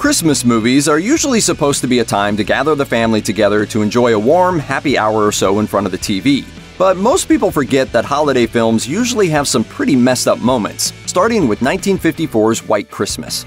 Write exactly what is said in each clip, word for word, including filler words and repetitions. Christmas movies are usually supposed to be a time to gather the family together to enjoy a warm, happy hour or so in front of the T V. But most people forget that holiday films usually have some pretty messed up moments, starting with nineteen fifty-four's White Christmas.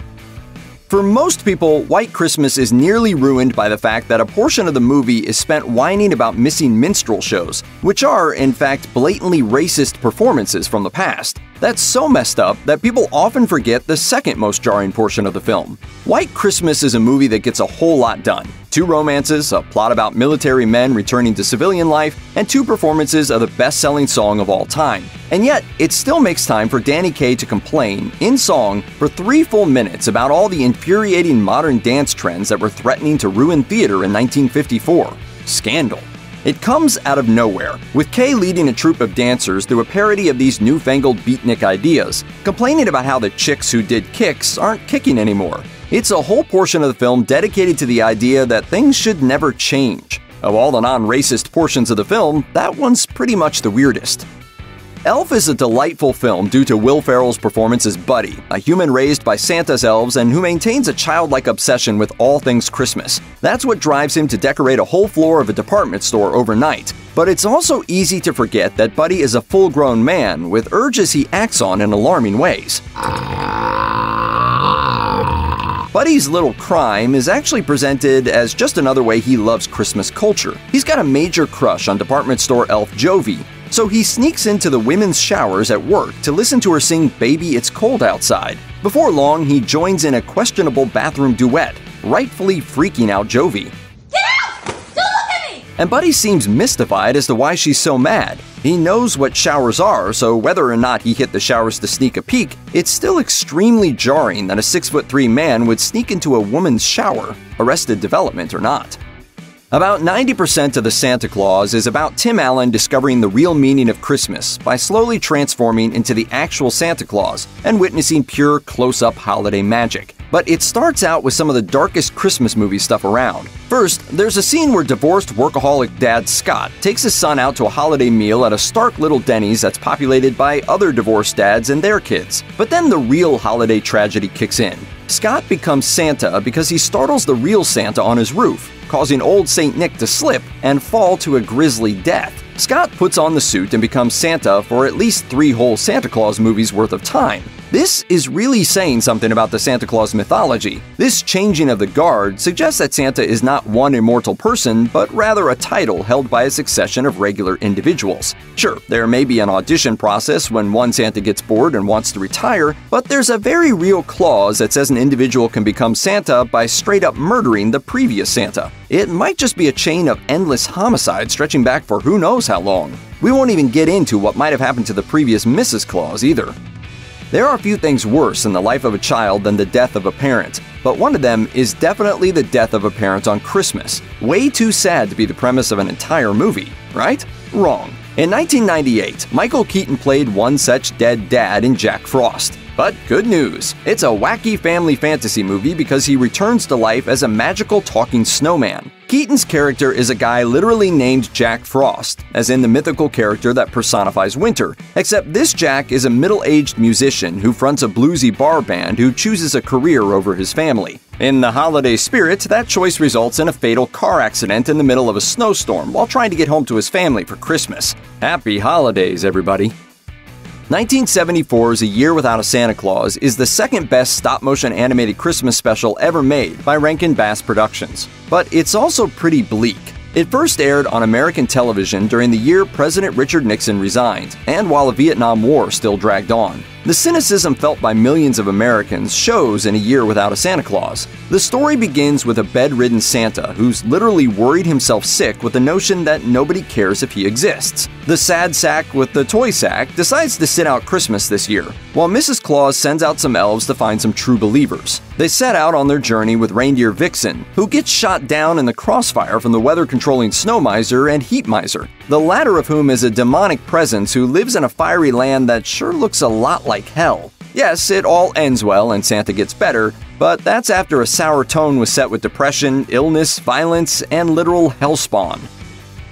For most people, White Christmas is nearly ruined by the fact that a portion of the movie is spent whining about missing minstrel shows, which are, in fact, blatantly racist performances from the past. That's so messed up that people often forget the second most jarring portion of the film. White Christmas is a movie that gets a whole lot done. Two romances, a plot about military men returning to civilian life, and two performances of the best-selling song of all time. And yet, it still makes time for Danny Kaye to complain, in song, for three full minutes about all the infuriating modern dance trends that were threatening to ruin theater in nineteen fifty-four. Scandal. It comes out of nowhere, with Kaye leading a troupe of dancers through a parody of these newfangled beatnik ideas, complaining about how the chicks who did kicks aren't kicking anymore. It's a whole portion of the film dedicated to the idea that things should never change. Of all the non-racist portions of the film, that one's pretty much the weirdest. Elf is a delightful film due to Will Ferrell's performance as Buddy, a human raised by Santa's elves and who maintains a childlike obsession with all things Christmas. That's what drives him to decorate a whole floor of a department store overnight. But it's also easy to forget that Buddy is a full-grown man with urges he acts on in alarming ways. Buddy's little crime is actually presented as just another way he loves Christmas culture. He's got a major crush on department store elf Jovi, so he sneaks into the women's showers at work to listen to her sing "Baby, It's Cold Outside." Before long, he joins in a questionable bathroom duet, rightfully freaking out Jovi. Get out! Don't look at me! And Buddy seems mystified as to why she's so mad. He knows what showers are, so whether or not he hit the showers to sneak a peek, it's still extremely jarring that a six foot three man would sneak into a woman's shower, Arrested Development or not. About ninety percent of The Santa Clause is about Tim Allen discovering the real meaning of Christmas by slowly transforming into the actual Santa Claus and witnessing pure, close-up holiday magic. But it starts out with some of the darkest Christmas movie stuff around. First, there's a scene where divorced workaholic dad Scott takes his son out to a holiday meal at a stark little Denny's that's populated by other divorced dads and their kids. But then the real holiday tragedy kicks in. Scott becomes Santa because he startles the real Santa on his roof, causing old Saint Nick to slip and fall to a grisly death. Scott puts on the suit and becomes Santa for at least three whole Santa Claus movies worth of time. This is really saying something about the Santa Claus mythology. This changing of the guard suggests that Santa is not one immortal person, but rather a title held by a succession of regular individuals. Sure, there may be an audition process when one Santa gets bored and wants to retire, but there's a very real clause that says an individual can become Santa by straight up murdering the previous Santa. It might just be a chain of endless homicides stretching back for who knows how long. We won't even get into what might have happened to the previous Missus Claus either. There are few things worse in the life of a child than the death of a parent, but one of them is definitely the death of a parent on Christmas. Way too sad to be the premise of an entire movie, right? Wrong. In nineteen ninety-eight, Michael Keaton played one such dead dad in Jack Frost. But good news, it's a wacky family fantasy movie because he returns to life as a magical talking snowman. Keaton's character is a guy literally named Jack Frost, as in the mythical character that personifies winter, except this Jack is a middle-aged musician who fronts a bluesy bar band who chooses a career over his family. In the holiday spirit, that choice results in a fatal car accident in the middle of a snowstorm while trying to get home to his family for Christmas. Happy holidays, everybody! nineteen seventy-four's A Year Without a Santa Claus is the second-best stop-motion animated Christmas special ever made by Rankin-Bass Productions. But it's also pretty bleak. It first aired on American television during the year President Richard Nixon resigned, and while the Vietnam War still dragged on. The cynicism felt by millions of Americans shows in A Year Without a Santa Claus. The story begins with a bedridden Santa who's literally worried himself sick with the notion that nobody cares if he exists. The sad sack with the toy sack decides to sit out Christmas this year, while Missus Claus sends out some elves to find some true believers. They set out on their journey with reindeer Vixen, who gets shot down in the crossfire from the weather-controlling Snow Miser and Heat Miser, the latter of whom is a demonic presence who lives in a fiery land that sure looks a lot like hell. Yes, it all ends well and Santa gets better, but that's after a sour tone was set with depression, illness, violence, and literal hellspawn.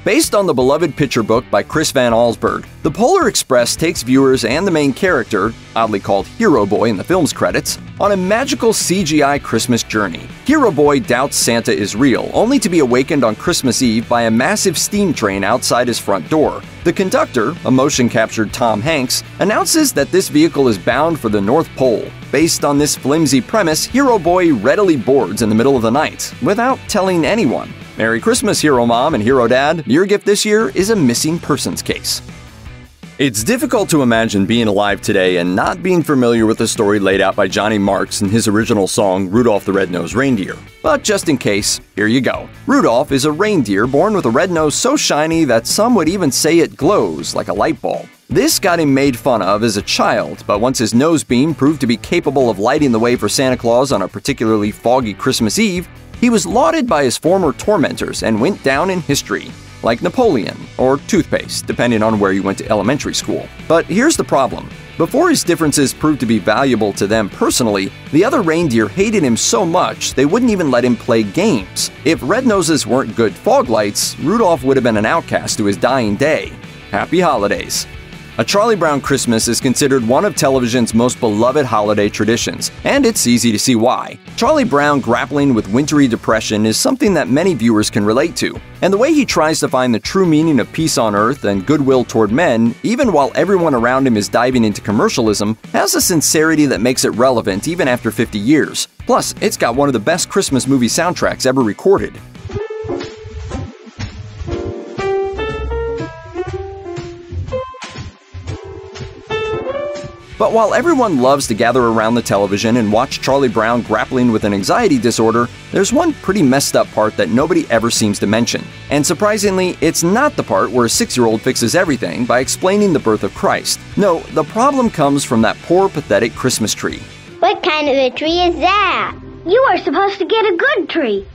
Based on the beloved picture book by Chris Van Allsburg, The Polar Express takes viewers and the main character, oddly called Hero Boy in the film's credits, on a magical C G I Christmas journey. Hero Boy doubts Santa is real, only to be awakened on Christmas Eve by a massive steam train outside his front door. The conductor, a motion-captured Tom Hanks, announces that this vehicle is bound for the North Pole. Based on this flimsy premise, Hero Boy readily boards in the middle of the night, without telling anyone. Merry Christmas, Hero Mom and Hero Dad. Your gift this year is a missing persons case. It's difficult to imagine being alive today and not being familiar with the story laid out by Johnny Marks in his original song, Rudolph the Red-Nosed Reindeer. But just in case, here you go. Rudolph is a reindeer born with a red nose so shiny that some would even say it glows like a light bulb. This got him made fun of as a child, but once his nose beam proved to be capable of lighting the way for Santa Claus on a particularly foggy Christmas Eve, he was lauded by his former tormentors and went down in history, like Napoleon, or toothpaste, depending on where you went to elementary school. But here's the problem. Before his differences proved to be valuable to them personally, the other reindeer hated him so much they wouldn't even let him play games. If red noses weren't good fog lights, Rudolph would have been an outcast to his dying day. Happy holidays. A Charlie Brown Christmas is considered one of television's most beloved holiday traditions, and it's easy to see why. Charlie Brown grappling with wintry depression is something that many viewers can relate to, and the way he tries to find the true meaning of peace on earth and goodwill toward men, even while everyone around him is diving into commercialism, has a sincerity that makes it relevant even after fifty years. Plus, it's got one of the best Christmas movie soundtracks ever recorded. But while everyone loves to gather around the television and watch Charlie Brown grappling with an anxiety disorder, there's one pretty messed up part that nobody ever seems to mention. And surprisingly, it's not the part where a six-year-old fixes everything by explaining the birth of Christ. No, the problem comes from that poor, pathetic Christmas tree. What kind of a tree is that? You are supposed to get a good tree.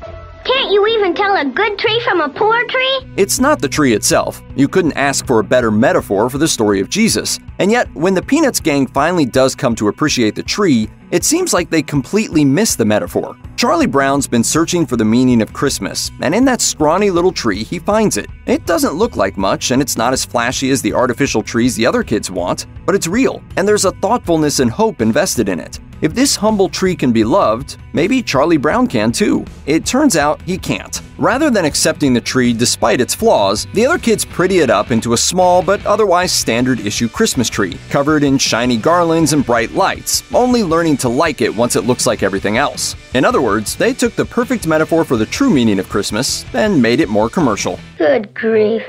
Can't you even tell a good tree from a poor tree? It's not the tree itself. You couldn't ask for a better metaphor for the story of Jesus. And yet, when the Peanuts gang finally does come to appreciate the tree, it seems like they completely miss the metaphor. Charlie Brown's been searching for the meaning of Christmas, and in that scrawny little tree he finds it. It doesn't look like much, and it's not as flashy as the artificial trees the other kids want, but it's real, and there's a thoughtfulness and hope invested in it. If this humble tree can be loved, maybe Charlie Brown can too. It turns out he can't. Rather than accepting the tree despite its flaws, the other kids pretty it up into a small but otherwise standard issue Christmas tree, covered in shiny garlands and bright lights, only learning to like it once it looks like everything else. In other words, they took the perfect metaphor for the true meaning of Christmas and made it more commercial. Good grief.